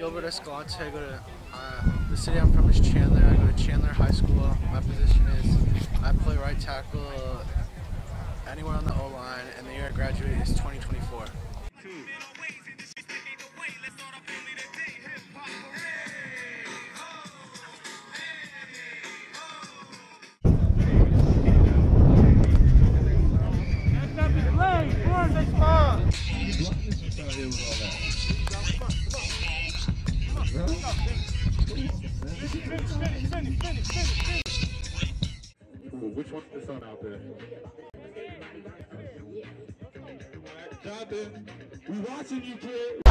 Gilbert Escalante. I go to the city I'm from is Chandler. I go to Chandler High School. My position is I play right tackle anywhere on the O line, and the year I graduate is 2024. Which one's the son out there? Jonathan, we watching you, kid.